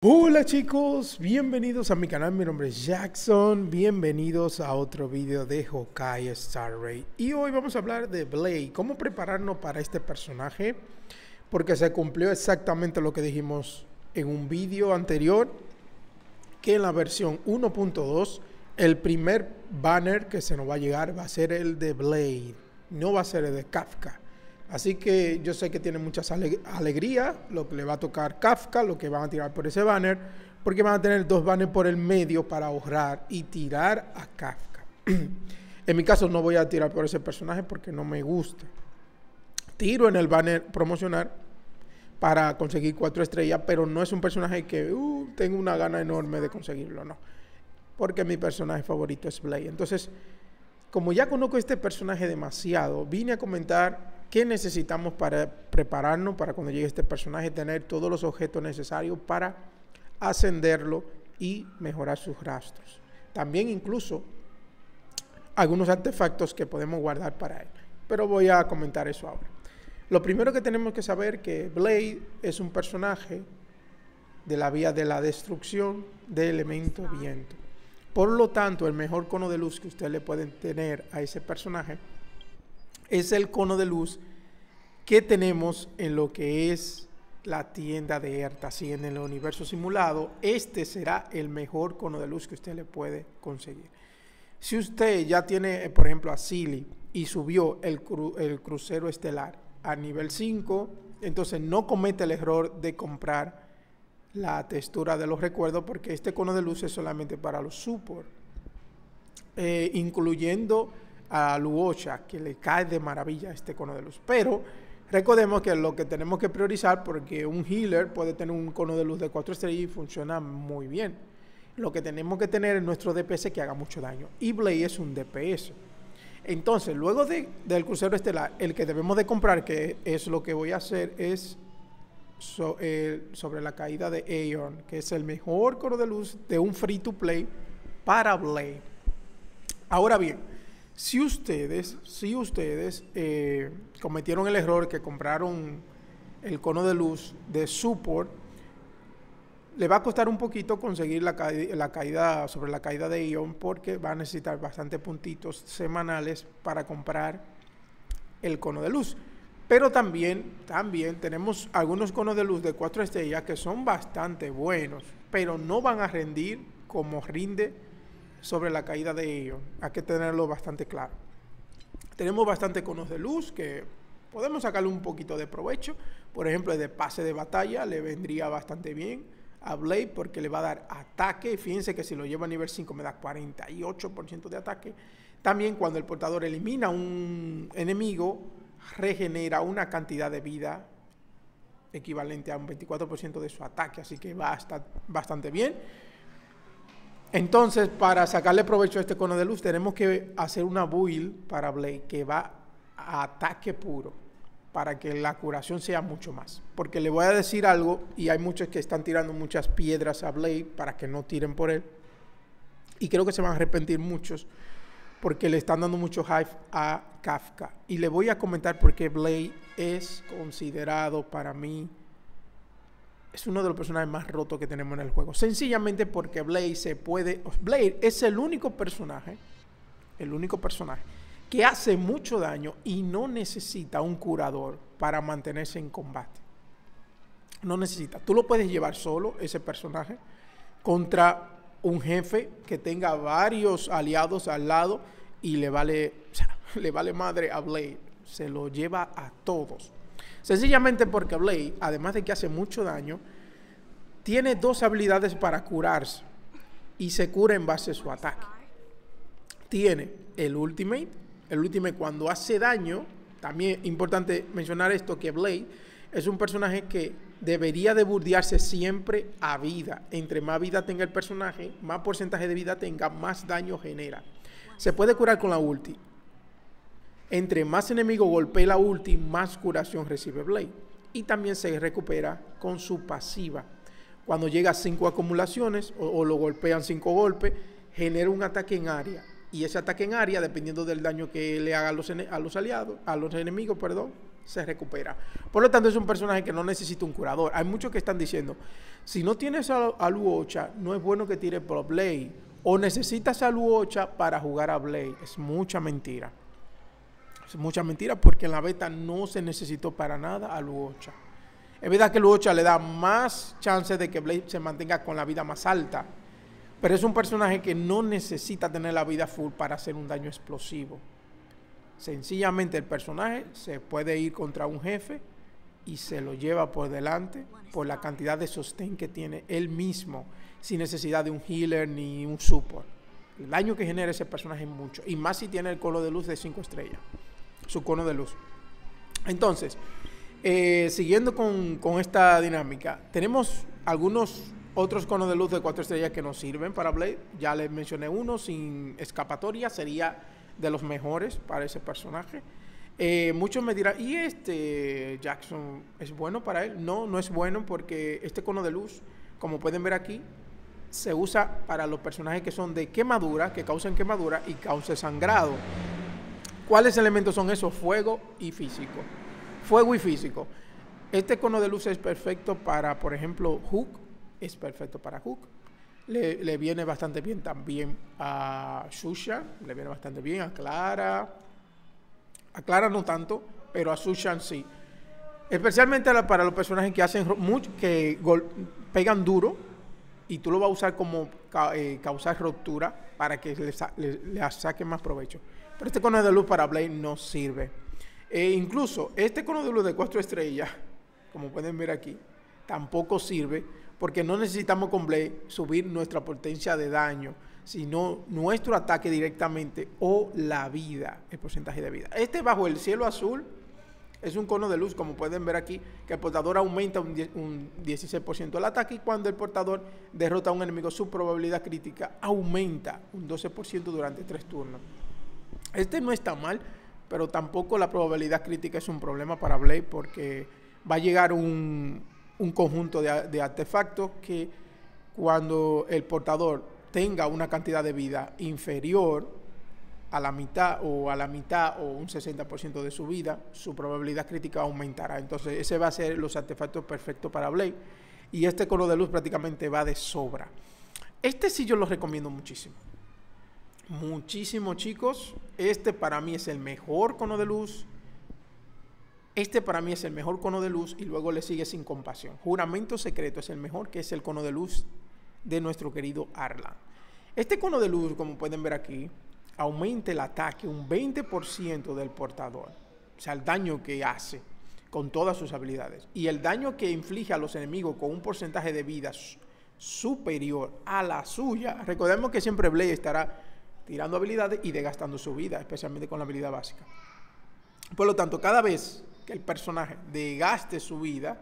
Hola chicos, bienvenidos a mi canal, mi nombre es Jackson, bienvenidos a otro video de Honkai Star Rail. Y hoy vamos a hablar de Blade, cómo prepararnos para este personaje, porque se cumplió exactamente lo que dijimos en un video anterior, que en la versión 1.2, el primer banner que se nos va a llegar va a ser el de Blade, no va a ser el de Kafka. Así que yo sé que tiene muchas alegrías lo que le va a tocar Kafka, lo que van a tirar por ese banner, porque van a tener dos banners por el medio para ahorrar y tirar a Kafka. En mi caso no voy a tirar por ese personaje porque no me gusta. Tiro en el banner promocional para conseguir 4 estrellas, pero no es un personaje que tengo una gana enorme de conseguirlo, no. Porque mi personaje favorito es Blade. Entonces, como ya conozco este personaje demasiado, vine a comentar ¿qué necesitamos para prepararnos para cuando llegue este personaje? Tener todos los objetos necesarios para ascenderlo y mejorar sus rastros. También incluso algunos artefactos que podemos guardar para él. Pero voy a comentar eso ahora. Lo primero que tenemos que saber es que Blade es un personaje de la vía de la destrucción de elemento viento. Por lo tanto, el mejor cono de luz que ustedes le pueden tener a ese personaje es el cono de luz que tenemos en lo que es la tienda de Erta. Si en el universo simulado, este será el mejor cono de luz que usted le puede conseguir. Si usted ya tiene, por ejemplo, a Sili y subió el crucero estelar a nivel 5, entonces no comete el error de comprar la textura de los recuerdos, porque este cono de luz es solamente para los support, incluyendo a Luocha, que le cae de maravilla este cono de luz. Pero recordemos que lo que tenemos que priorizar, porque un healer puede tener un cono de luz de 4 estrellas y funciona muy bien. Lo que tenemos que tener es nuestro DPS que haga mucho daño, y Blade es un DPS. Entonces, luego del crucero estelar, el que debemos de comprar, que es lo que voy a hacer, es sobre la caída de Aeon, que es el mejor cono de luz de un free to play para Blade. Ahora bien, Si ustedes cometieron el error que compraron el cono de luz de support, le va a costar un poquito conseguir la caída sobre la caída de Aeon, porque va a necesitar bastante puntitos semanales para comprar el cono de luz. Pero también tenemos algunos conos de luz de 4 estrellas que son bastante buenos, pero no van a rendir como rinde sobre la caída de ellos. Hay que tenerlo bastante claro. Tenemos bastante conos de luz que podemos sacarle un poquito de provecho. Por ejemplo, el de pase de batalla le vendría bastante bien a Blade, porque le va a dar ataque. Fíjense que si lo lleva a nivel 5 me da 48% de ataque. También, cuando el portador elimina un enemigo, regenera una cantidad de vida equivalente a un 24% de su ataque. Así que va a estar bastante bien. Entonces, para sacarle provecho a este cono de luz, tenemos que hacer una build para Blade que va a ataque puro, para que la curación sea mucho más. Porque le voy a decir algo, y hay muchos que están tirando muchas piedras a Blade para que no tiren por él, y creo que se van a arrepentir muchos, porque le están dando mucho hype a Kafka. Y le voy a comentar por qué Blade es considerado, para mí, es uno de los personajes más rotos que tenemos en el juego. Sencillamente porque Blade es el único personaje que hace mucho daño y no necesita un curador para mantenerse en combate. No necesita. Tú lo puedes llevar solo, ese personaje, contra un jefe que tenga varios aliados al lado, y le vale madre a Blade. Se lo lleva a todos. Sencillamente porque Blade, además de que hace mucho daño, tiene 2 habilidades para curarse, y se cura en base a su ataque. Tiene el ultimate cuando hace daño. También es importante mencionar esto, que Blade es un personaje que debería de burdearse siempre a vida. Entre más vida tenga el personaje, más porcentaje de vida tenga, más daño genera. Se puede curar con la ulti. Entre más enemigo golpee la ulti, más curación recibe Blade. Y también se recupera con su pasiva. Cuando llega a 5 acumulaciones o lo golpean 5 golpes, genera un ataque en área. Y ese ataque en área, dependiendo del daño que le haga a los aliados, a los enemigos, se recupera. Por lo tanto, es un personaje que no necesita un curador. Hay muchos que están diciendo, si no tienes a Luocha, no es bueno que tire pro Blade, o necesitas a Luocha para jugar a Blade. Es mucha mentira. Es mucha mentira, porque en la beta no se necesitó para nada a Luocha. Es verdad que Luocha le da más chance de que Blade se mantenga con la vida más alta, pero es un personaje que no necesita tener la vida full para hacer un daño explosivo. Sencillamente el personaje se puede ir contra un jefe y se lo lleva por delante por la cantidad de sostén que tiene él mismo, sin necesidad de un healer ni un support. El daño que genera ese personaje es mucho, y más si tiene el cono de luz de 5 estrellas, su cono de luz. Entonces, siguiendo con esta dinámica, tenemos algunos otros conos de luz de 4 estrellas que nos sirven para Blade. Ya les mencioné uno sin escapatoria, sería de los mejores para ese personaje. Muchos me dirán, ¿y este Jackson es bueno para él? No, no es bueno, porque este cono de luz, como pueden ver aquí, se usa para los personajes que son de quemadura, que causan quemadura y causan sangrado. ¿Cuáles elementos son esos? Fuego y físico. Fuego y físico. Este cono de luz es perfecto para, por ejemplo, Hook. Es perfecto para Hook. Le viene bastante bien también a Susha. Le viene bastante bien a Clara. A Clara no tanto, pero a Susha sí. Especialmente para los personajes que hacen mucho, que pegan duro, y tú lo vas a usar como causar ruptura para que le saquen más provecho. Pero este cono de luz para Blade no sirve. Incluso este cono de luz de 4 estrellas, como pueden ver aquí, tampoco sirve, porque no necesitamos con Blade subir nuestra potencia de daño, sino nuestro ataque directamente o la vida, el porcentaje de vida. Este bajo el cielo azul es un cono de luz, como pueden ver aquí, que el portador aumenta un 16% el ataque, y cuando el portador derrota a un enemigo, su probabilidad crítica aumenta un 12% durante 3 turnos. Este no está mal, pero tampoco la probabilidad crítica es un problema para Blade, porque va a llegar un conjunto de artefactos que, cuando el portador tenga una cantidad de vida inferior a la mitad o un 60% de su vida, su probabilidad crítica aumentará. Entonces ese va a ser los artefactos perfectos para Blade, y este cono de luz prácticamente va de sobra. Este sí yo lo recomiendo muchísimo. Muchísimo, chicos. Este para mí es el mejor cono de luz. Este para mí es el mejor cono de luz, y luego le sigue Sin Compasión. Juramento Secreto es el mejor, que es el cono de luz de nuestro querido Arlan. Este cono de luz, como pueden ver aquí, aumenta el ataque un 20% del portador. O sea, el daño que hace con todas sus habilidades. Y el daño que inflige a los enemigos con un porcentaje de vida superior a la suya. Recordemos que siempre Blade estará tirando habilidades y desgastando su vida, especialmente con la habilidad básica. Por lo tanto, cada vez que el personaje desgaste su vida,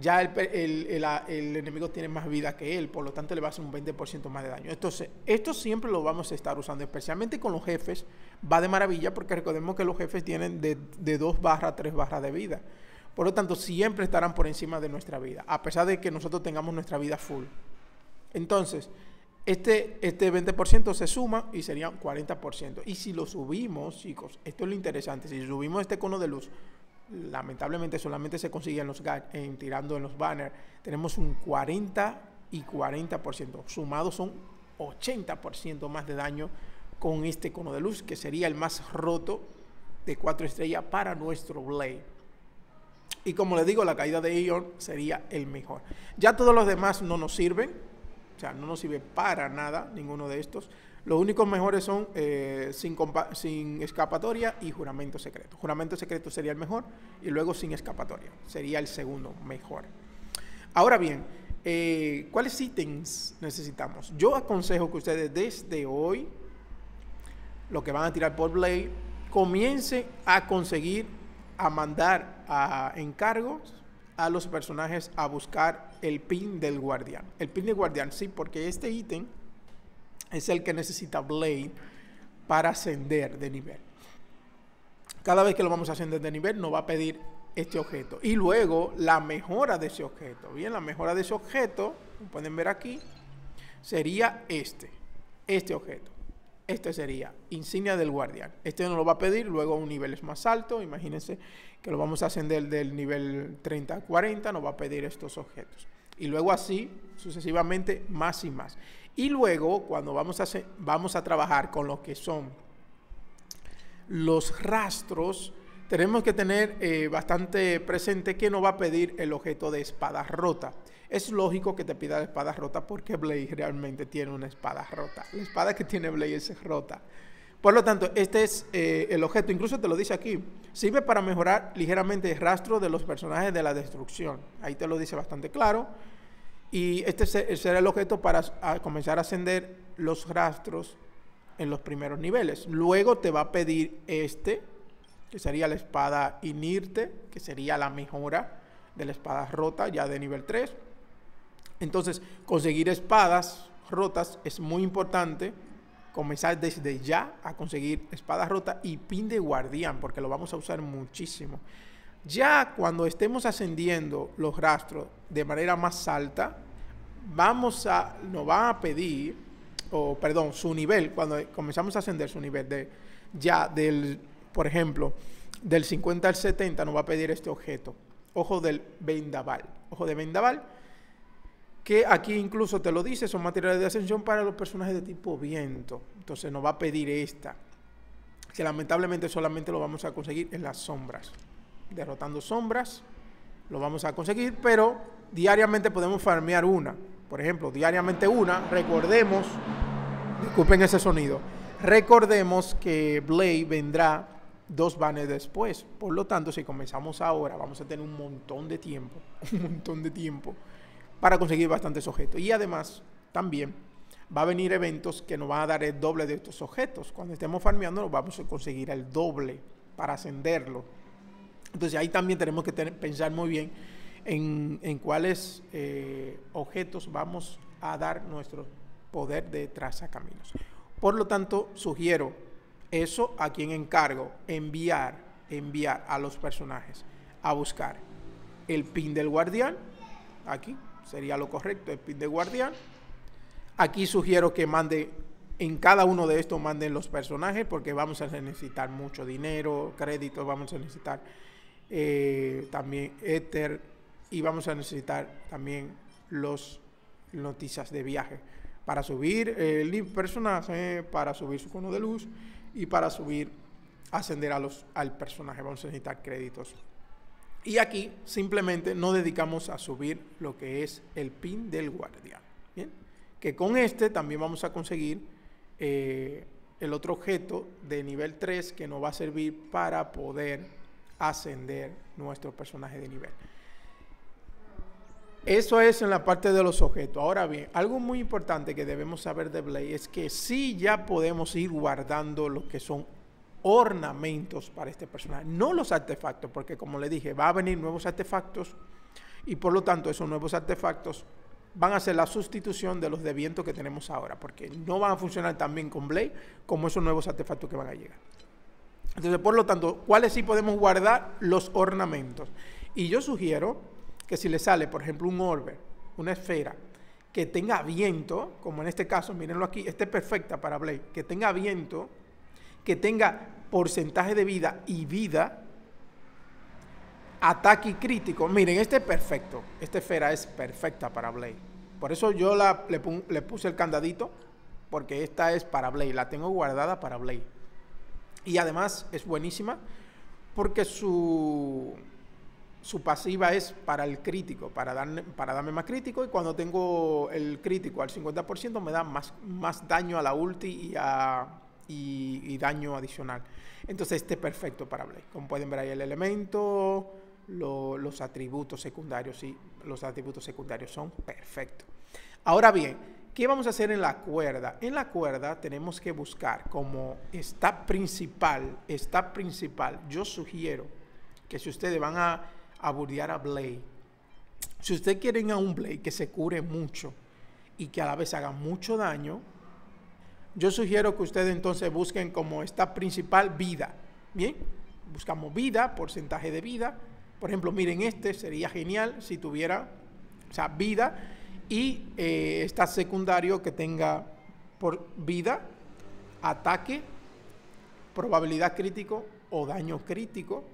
ya el enemigo tiene más vida que él, por lo tanto le va a hacer un 20% más de daño. Entonces, esto siempre lo vamos a estar usando, especialmente con los jefes. Va de maravilla, porque recordemos que los jefes tienen de 2 barras a 3 barras de vida. Por lo tanto, siempre estarán por encima de nuestra vida, a pesar de que nosotros tengamos nuestra vida full. Entonces, este 20% se suma y serían 40%. Y si lo subimos, chicos, esto es lo interesante, si subimos este cono de luz, lamentablemente solamente se consigue en los gags, tirando en los banners, tenemos un 40 y 40%. Sumados son 80% más de daño con este cono de luz, que sería el más roto de 4 estrellas para nuestro Blade. Y como les digo, la caída de Aeon sería el mejor. Ya todos los demás no nos sirven, o sea, no nos sirve para nada ninguno de estos. Los únicos mejores son sin escapatoria y Juramento Secreto. Juramento Secreto sería el mejor, y luego Sin Escapatoria sería el segundo mejor. Ahora bien, ¿cuáles ítems necesitamos? Yo aconsejo que ustedes desde hoy, lo que van a tirar por Blade, comiencen a conseguir, a mandar a encargos a los personajes a buscar el pin del guardián. El pin del guardián, sí, porque este ítem es el que necesita Blade para ascender de nivel. Cada vez que lo vamos a ascender de nivel, nos va a pedir este objeto. Y luego la mejora de ese objeto. Bien, la mejora de ese objeto, como pueden ver aquí, sería este objeto. este sería insignia del guardián. Este nos lo va a pedir luego a un nivel más alto. Imagínense que lo vamos a ascender del nivel 30 a 40, nos va a pedir estos objetos. Y luego así sucesivamente más y más. Y luego cuando vamos a trabajar con lo que son los rastros, tenemos que tener bastante presente que nos va a pedir el objeto de espada rota. Es lógico que te pida la espada rota porque Blade realmente tiene una espada rota. La espada que tiene Blade es rota. Por lo tanto, este es el objeto. Incluso te lo dice aquí. Sirve para mejorar ligeramente el rastro de los personajes de la destrucción. Ahí te lo dice bastante claro. Y este será el objeto para comenzar a ascender los rastros en los primeros niveles. Luego te va a pedir este, que sería la espada inerte, que sería la mejora de la espada rota ya de nivel 3. Entonces, conseguir espadas rotas es muy importante. Comenzar desde ya a conseguir espada rota y pin de guardián, porque lo vamos a usar muchísimo. Ya cuando estemos ascendiendo los rastros de manera más alta, nos van a pedir, su nivel, cuando comenzamos a ascender su nivel, por ejemplo, del 50 al 70 nos va a pedir este objeto, ojo del vendaval. Ojo de vendaval, que aquí incluso te lo dice, son materiales de ascensión para los personajes de tipo viento. Entonces nos va a pedir esta, que lamentablemente solamente lo vamos a conseguir en las sombras. Derrotando sombras lo vamos a conseguir, pero diariamente podemos farmear una. Por ejemplo, diariamente una. Recordemos, disculpen ese sonido, recordemos que Blade vendrá 2 banners después. Por lo tanto, si comenzamos ahora, vamos a tener un montón de tiempo para conseguir bastantes objetos. Y además, también va a venir eventos que nos van a dar el doble de estos objetos. Cuando estemos farmeando, nos vamos a conseguir el doble para ascenderlo. Entonces, ahí también tenemos que pensar muy bien en cuáles objetos vamos a dar nuestro poder de trazacaminos. Por lo tanto, sugiero eso a quien encargo, enviar a los personajes a buscar el pin del guardián. Aquí sería lo correcto, el pin del guardián. Aquí sugiero que mande, en cada uno de estos manden los personajes, porque vamos a necesitar mucho dinero, créditos, vamos a necesitar también éter y vamos a necesitar también los noticias de viaje para subir el personaje, para subir su cono de luz y para ascender al personaje. Vamos a necesitar créditos. Y aquí simplemente nos dedicamos a subir lo que es el pin del guardián. Bien, que con este también vamos a conseguir el otro objeto de nivel 3 que nos va a servir para poder ascender nuestro personaje de nivel. Eso es en la parte de los objetos. Ahora bien, algo muy importante que debemos saber de Blade es que sí ya podemos ir guardando lo que son ornamentos para este personaje. No los artefactos, porque como le dije, va a venir nuevos artefactos y por lo tanto esos nuevos artefactos van a ser la sustitución de los de viento que tenemos ahora, porque no van a funcionar tan bien con Blade como esos nuevos artefactos que van a llegar. Entonces, por lo tanto, ¿cuáles sí podemos guardar? Los ornamentos. Y yo sugiero que si le sale, por ejemplo, un orbe, una esfera, que tenga viento, como en este caso, mírenlo aquí, esta es perfecta para Blade, que tenga viento, que tenga porcentaje de vida y vida, ataque y crítico. Miren, este es perfecto, esta esfera es perfecta para Blade. Por eso yo le puse el candadito, porque esta es para Blade, la tengo guardada para Blade. Y además es buenísima, porque su pasiva es para el crítico, para darme más crítico, y cuando tengo el crítico al 50% me da más daño a la ulti y daño adicional. Entonces este es perfecto para Blade. Como pueden ver ahí el elemento, los atributos secundarios, sí, los atributos secundarios son perfectos. Ahora bien, ¿qué vamos a hacer en la cuerda? En la cuerda tenemos que buscar como stat principal. Yo sugiero que si ustedes van a burdear a Blade, si ustedes quieren a un Blade que se cure mucho y que a la vez haga mucho daño, yo sugiero que ustedes entonces busquen como esta principal vida. Bien, buscamos vida, porcentaje de vida. Por ejemplo, miren, este sería genial si tuviera, vida y está secundario que tenga por vida, ataque, probabilidad crítico o daño crítico,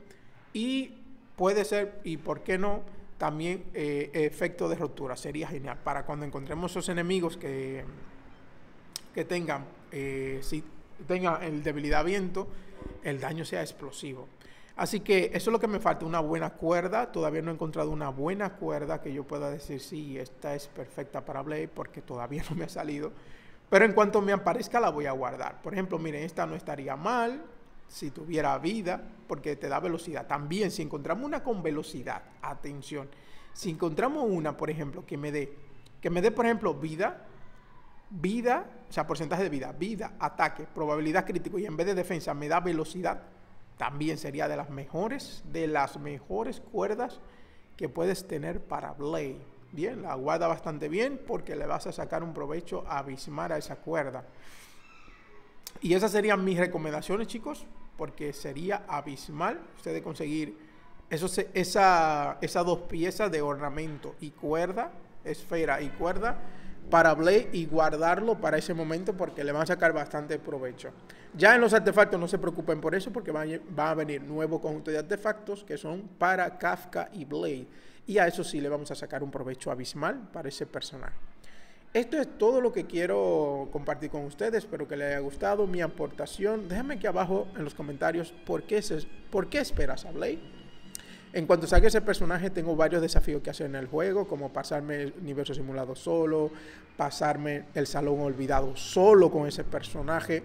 y puede ser, y por qué no, también efecto de rotura. Sería genial para cuando encontremos esos enemigos que tengan, si tengan el debilidad viento, el daño sea explosivo. Así que eso es lo que me falta, una buena cuerda. Todavía no he encontrado una buena cuerda que yo pueda decir, sí, esta es perfecta para Blade, porque todavía no me ha salido. Pero en cuanto me aparezca la voy a guardar. Por ejemplo, miren, esta no estaría mal si tuviera vida, porque te da velocidad. También si encontramos una con velocidad, atención, si encontramos una, por ejemplo, que me dé, por ejemplo, vida, o sea, porcentaje de vida, ataque, probabilidad crítico, y en vez de defensa me da velocidad, también sería de las mejores cuerdas que puedes tener para Blade. Bien, la guarda bastante bien porque le vas a sacar un provecho abismal a esa cuerda. Y esas serían mis recomendaciones, chicos, porque sería abismal ustedes conseguir esas dos piezas de ornamento y cuerda, esfera y cuerda, para Blade, y guardarlo para ese momento porque le van a sacar bastante provecho. Ya en los artefactos no se preocupen por eso, porque va a venir nuevo conjunto de artefactos que son para Kafka y Blade, y a eso sí le vamos a sacar un provecho abismal para ese personaje. Esto es todo lo que quiero compartir con ustedes. Espero que les haya gustado mi aportación. Déjame aquí abajo en los comentarios por qué esperas a Blade. En cuanto saque ese personaje, tengo varios desafíos que hacer en el juego, como pasarme el universo simulado solo, pasarme el salón olvidado solo con ese personaje.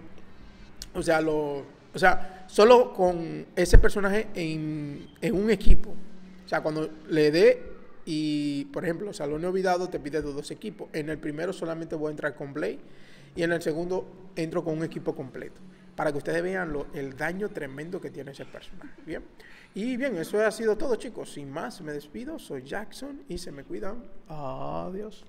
O sea, solo con ese personaje en un equipo. O sea, cuando le dé, y por ejemplo, salón olvidado te pide de dos equipos. En el primero solamente voy a entrar con Blade, y en el segundo entro con un equipo completo, para que ustedes vean el daño tremendo que tiene ese personaje. Bien, y bien, eso ha sido todo, chicos. Sin más, me despido. Soy Jackson y se me cuidan. Adiós.